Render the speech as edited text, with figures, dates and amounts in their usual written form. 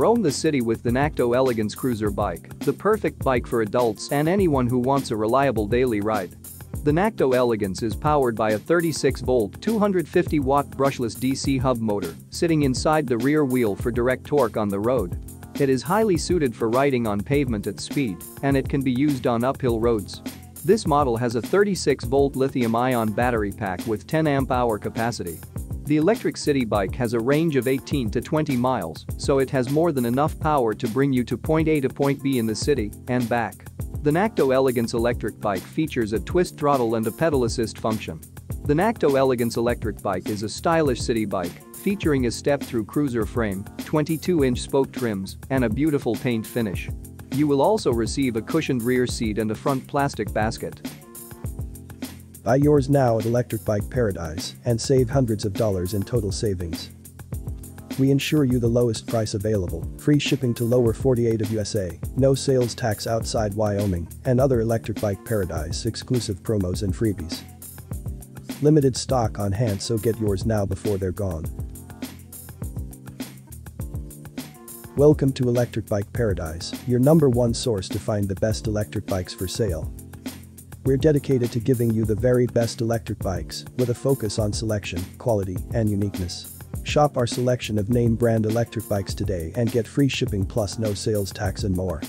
Roam the city with the Nakto Elegance Cruiser Bike, the perfect bike for adults and anyone who wants a reliable daily ride. The Nakto Elegance is powered by a 36-volt, 250-watt brushless DC hub motor, sitting inside the rear wheel for direct torque on the road. It is highly suited for riding on pavement at speed, and it can be used on uphill roads. This model has a 36-volt lithium-ion battery pack with 10 amp-hour capacity. The electric city bike has a range of 18 to 20 miles, so it has more than enough power to bring you to point A to point B in the city and back. The Nakto Elegance electric bike features a twist throttle and a pedal assist function. The Nakto Elegance electric bike is a stylish city bike, featuring a step-through cruiser frame, 22-inch spoke trims, and a beautiful paint finish. You will also receive a cushioned rear seat and a front plastic basket. Buy yours now at Electric Bike Paradise and save hundreds of dollars in total savings. We ensure you the lowest price available, free shipping to lower 48 of USA, no sales tax outside Wyoming, and other Electric Bike Paradise exclusive promos and freebies. Limited stock on hand, so get yours now before they're gone. Welcome to Electric Bike Paradise, your #1 source to find the best electric bikes for sale. We're dedicated to giving you the very best electric bikes with a focus on selection, quality, and uniqueness. Shop our selection of name brand electric bikes today and get free shipping plus no sales tax and more.